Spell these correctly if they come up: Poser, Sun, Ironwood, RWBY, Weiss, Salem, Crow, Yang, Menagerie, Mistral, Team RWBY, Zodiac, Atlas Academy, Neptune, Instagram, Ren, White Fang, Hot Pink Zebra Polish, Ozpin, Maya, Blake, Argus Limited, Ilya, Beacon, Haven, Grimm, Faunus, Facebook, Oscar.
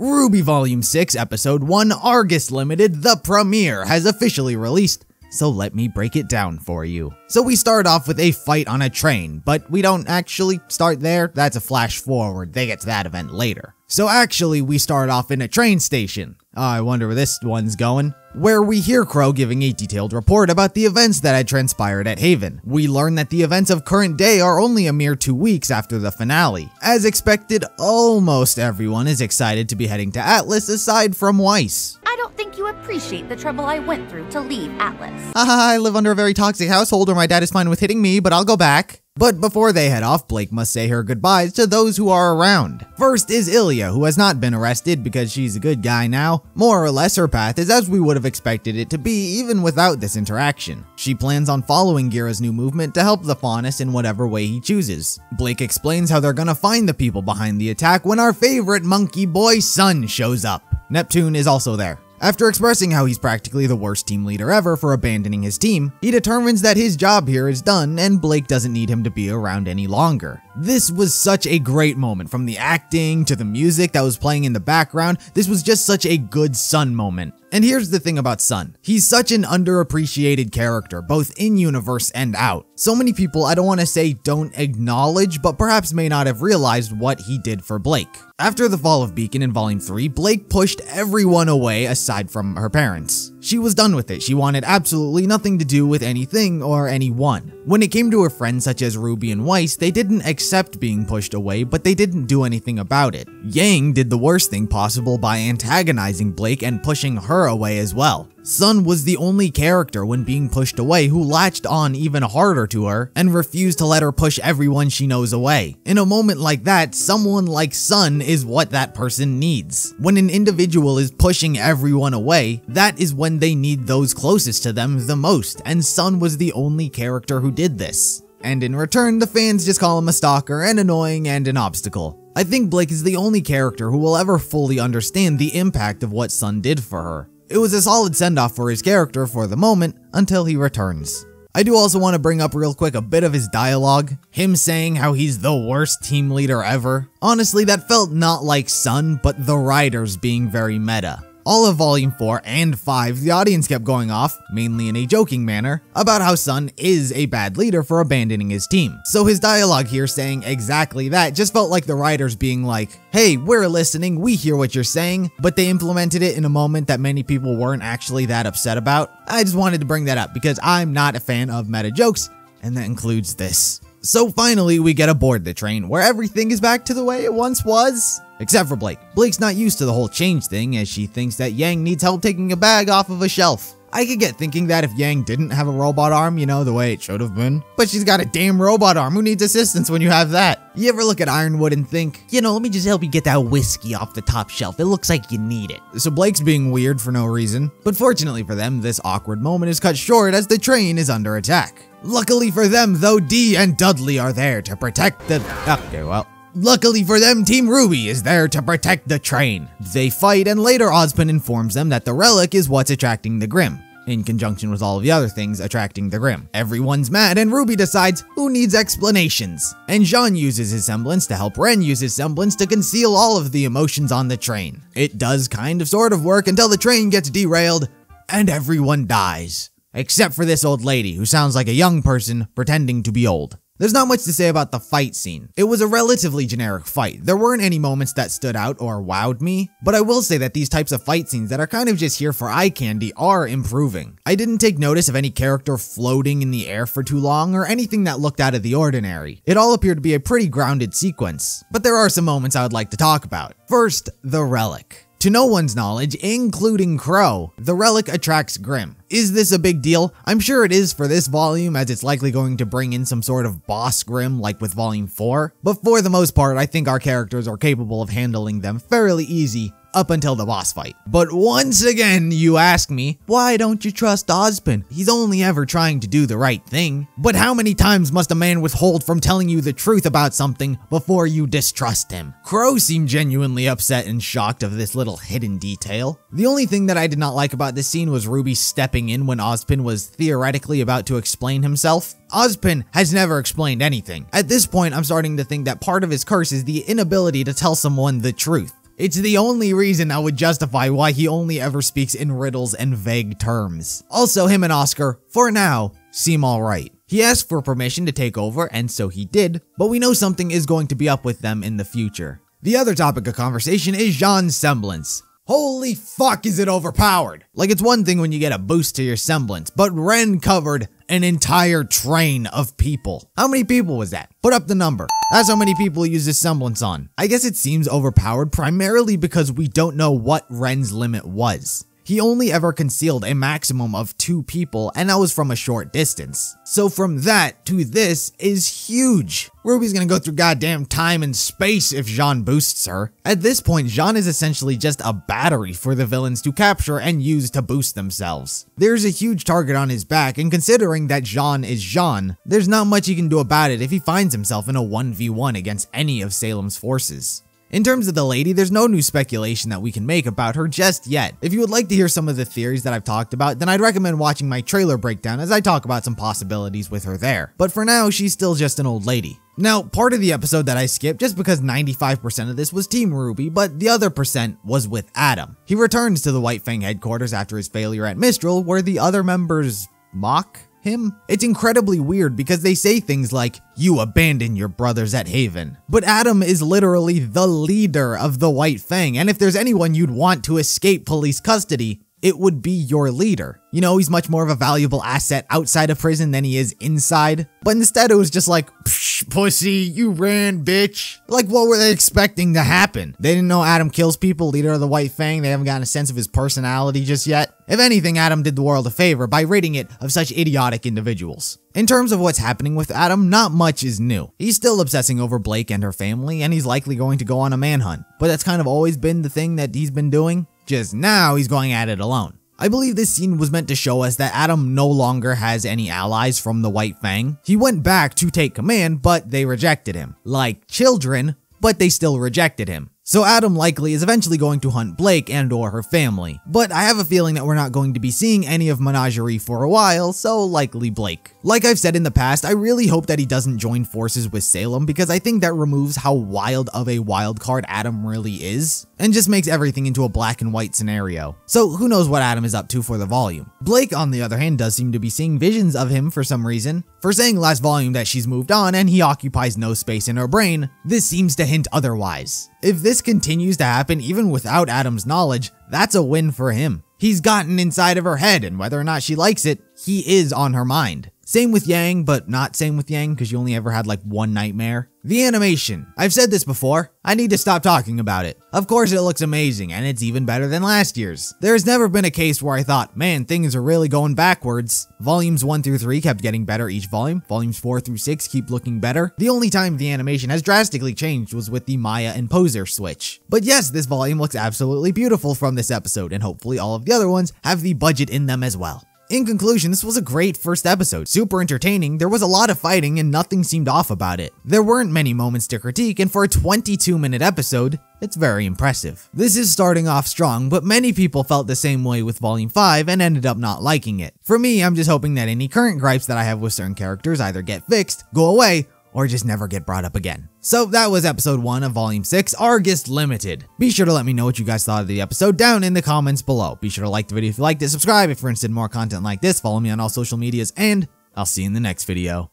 RWBY Volume 6, Episode 1, Argus Limited, the premiere, has officially released, so let me break it down for you. So we start off with a fight on a train, but we don't actually start there, that's a flash forward, they get to that event later. So actually, we start off in a train station. I wonder where this one's going. Where we hear Crow giving a detailed report about the events that had transpired at Haven. We learn that the events of current day are only a mere 2 weeks after the finale. As expected, almost everyone is excited to be heading to Atlas aside from Weiss. I don't think you appreciate the trouble I went through to leave Atlas. I live under a very toxic household where my dad is fine with hitting me, but I'll go back. But before they head off, Blake must say her goodbyes to those who are around. First is Ilya, who has not been arrested because she's a good guy now. More or less, her path is as we would have expected it to be even without this interaction. She plans on following Gira's new movement to help the Faunus in whatever way he chooses. Blake explains how they're gonna find the people behind the attack when our favorite monkey boy, Sun, shows up. Neptune is also there. After expressing how he's practically the worst team leader ever for abandoning his team, he determines that his job here is done and Blake doesn't need him to be around any longer. This was such a great moment, from the acting to the music that was playing in the background. This was just such a good Sun moment. And here's the thing about Sun. He's such an underappreciated character, both in universe and out. So many people, I don't want to say don't acknowledge, but perhaps may not have realized what he did for Blake. After the fall of Beacon in Volume 3, Blake pushed everyone away aside from her parents. She was done with it. She wanted absolutely nothing to do with anything or anyone. When it came to her friends such as RWBY and Weiss, they didn't accept being pushed away, but they didn't do anything about it. Yang did the worst thing possible by antagonizing Blake and pushing her away as well. Sun was the only character when being pushed away who latched on even harder to her and refused to let her push everyone she knows away. In a moment like that, someone like Sun is what that person needs. When an individual is pushing everyone away, that is when they need those closest to them the most, and Sun was the only character who did this. And in return, the fans just call him a stalker and annoying and an obstacle. I think Blake is the only character who will ever fully understand the impact of what Sun did for her. It was a solid send-off for his character for the moment, until he returns. I do also want to bring up real quick a bit of his dialogue, him saying how he's the worst team leader ever. Honestly, that felt not like Sun, but the writers being very meta. All of Volume 4 and 5, the audience kept going off, mainly in a joking manner, about how Sun is a bad leader for abandoning his team. So his dialogue here saying exactly that just felt like the writers being like, hey, we're listening, we hear what you're saying, but they implemented it in a moment that many people weren't actually that upset about. I just wanted to bring that up because I'm not a fan of meta jokes, and that includes this. So finally, we get aboard the train where everything is back to the way it once was. Except for Blake. Blake's not used to the whole change thing as she thinks that Yang needs help taking a bag off of a shelf. I could get thinking that if Yang didn't have a robot arm, you know, the way it should have been. But she's got a damn robot arm. Who needs assistance when you have that? You ever look at Ironwood and think, you know, let me just help you get that whiskey off the top shelf. It looks like you need it. So Blake's being weird for no reason. But fortunately for them, this awkward moment is cut short as the train is under attack. Luckily for them, though, Dee and Dudley are there to protect the... Okay, well... Luckily for them, Team RWBY is there to protect the train. They fight, and later Ozpin informs them that the relic is what's attracting the Grimm, in conjunction with all of the other things attracting the Grimm. Everyone's mad, and RWBY decides who needs explanations. And Jean uses his semblance to help Ren use his semblance to conceal all of the emotions on the train. It does kind of sort of work until the train gets derailed, and everyone dies. Except for this old lady, who sounds like a young person pretending to be old. There's not much to say about the fight scene. It was a relatively generic fight. There weren't any moments that stood out or wowed me, but I will say that these types of fight scenes that are kind of just here for eye candy are improving. I didn't take notice of any character floating in the air for too long or anything that looked out of the ordinary. It all appeared to be a pretty grounded sequence, but there are some moments I would like to talk about. First, the relic. To no one's knowledge, including Crow, the relic attracts Grimm. Is this a big deal? I'm sure it is for this volume, as it's likely going to bring in some sort of boss Grimm like with Volume 4, but for the most part, I think our characters are capable of handling them fairly easy up until the boss fight. But once again, you ask me, why don't you trust Ozpin? He's only ever trying to do the right thing. But how many times must a man withhold from telling you the truth about something before you distrust him? Crow seemed genuinely upset and shocked of this little hidden detail. The only thing that I did not like about this scene was RWBY stepping in when Ozpin was theoretically about to explain himself. Ozpin has never explained anything. At this point, I'm starting to think that part of his curse is the inability to tell someone the truth. It's the only reason I would justify why he only ever speaks in riddles and vague terms. Also, him and Oscar, for now, seem alright. He asked for permission to take over, and so he did, but we know something is going to be up with them in the future. The other topic of conversation is Jean's semblance. Holy fuck, is it overpowered! Like, it's one thing when you get a boost to your semblance, but Ren covered an entire train of people. How many people was that? Put up the number. That's how many people he used his semblance on. I guess it seems overpowered primarily because we don't know what Ren's limit was. He only ever concealed a maximum of 2 people, and that was from a short distance. So from that to this is huge. RWBY's gonna go through goddamn time and space if Jean boosts her. At this point, Jean is essentially just a battery for the villains to capture and use to boost themselves. There's a huge target on his back, and considering that Jean is Jean, there's not much he can do about it if he finds himself in a 1v1 against any of Salem's forces. In terms of the lady, there's no new speculation that we can make about her just yet. If you would like to hear some of the theories that I've talked about, then I'd recommend watching my trailer breakdown as I talk about some possibilities with her there. But for now, she's still just an old lady. Now, part of the episode that I skipped, just because 95% of this was Team RWBY, but the other percent was with Adam. He returns to the White Fang headquarters after his failure at Mistral, where the other members mock him. It's incredibly weird because they say things like, "You abandon your brothers at Haven." But Adam is literally the leader of the White Fang, and if there's anyone you'd want to escape police custody, it would be your leader. You know, he's much more of a valuable asset outside of prison than he is inside. But instead it was just like, "Psh, pussy, you ran, bitch." Like, what were they expecting to happen? They didn't know Adam kills people, leader of the White Fang. They haven't gotten a sense of his personality just yet. If anything, Adam did the world a favor by ridding it of such idiotic individuals. In terms of what's happening with Adam, not much is new. He's still obsessing over Blake and her family, and he's likely going to go on a manhunt. But that's kind of always been the thing that he's been doing. Just now, he's going at it alone. I believe this scene was meant to show us that Adam no longer has any allies from the White Fang. He went back to take command, but they rejected him. Like children, but they still rejected him. So Adam likely is eventually going to hunt Blake and or her family. But I have a feeling that we're not going to be seeing any of Menagerie for a while, so likely Blake. Like I've said in the past, I really hope that he doesn't join forces with Salem because I think that removes how wild of a wild card Adam really is and just makes everything into a black and white scenario. So who knows what Adam is up to for the volume. Blake, on the other hand, does seem to be seeing visions of him for some reason. For saying last volume that she's moved on and he occupies no space in her brain, this seems to hint otherwise. If this continues to happen even without Adam's knowledge, that's a win for him. He's gotten inside of her head, and whether or not she likes it, he is on her mind. Same with Yang, but not same with Yang because you only ever had like one nightmare. The animation. I've said this before, I need to stop talking about it. Of course it looks amazing, and it's even better than last year's. There's never been a case where I thought, man, things are really going backwards. Volumes 1 through 3 kept getting better each volume. Volumes 4 through 6 keep looking better. The only time the animation has drastically changed was with the Maya and Poser switch. But yes, this volume looks absolutely beautiful from this episode, and hopefully all of the other ones have the budget in them as well. In conclusion, this was a great first episode, super entertaining, there was a lot of fighting and nothing seemed off about it. There weren't many moments to critique, and for a 22-minute episode, it's very impressive. This is starting off strong, but many people felt the same way with Volume 5 and ended up not liking it. For me, I'm just hoping that any current gripes that I have with certain characters either get fixed, go away, or just never get brought up again. So that was episode 1 of volume 6, Argus Limited. Be sure to let me know what you guys thought of the episode down in the comments below. Be sure to like the video if you liked it, subscribe if you're interested in more content like this, follow me on all social medias, and I'll see you in the next video.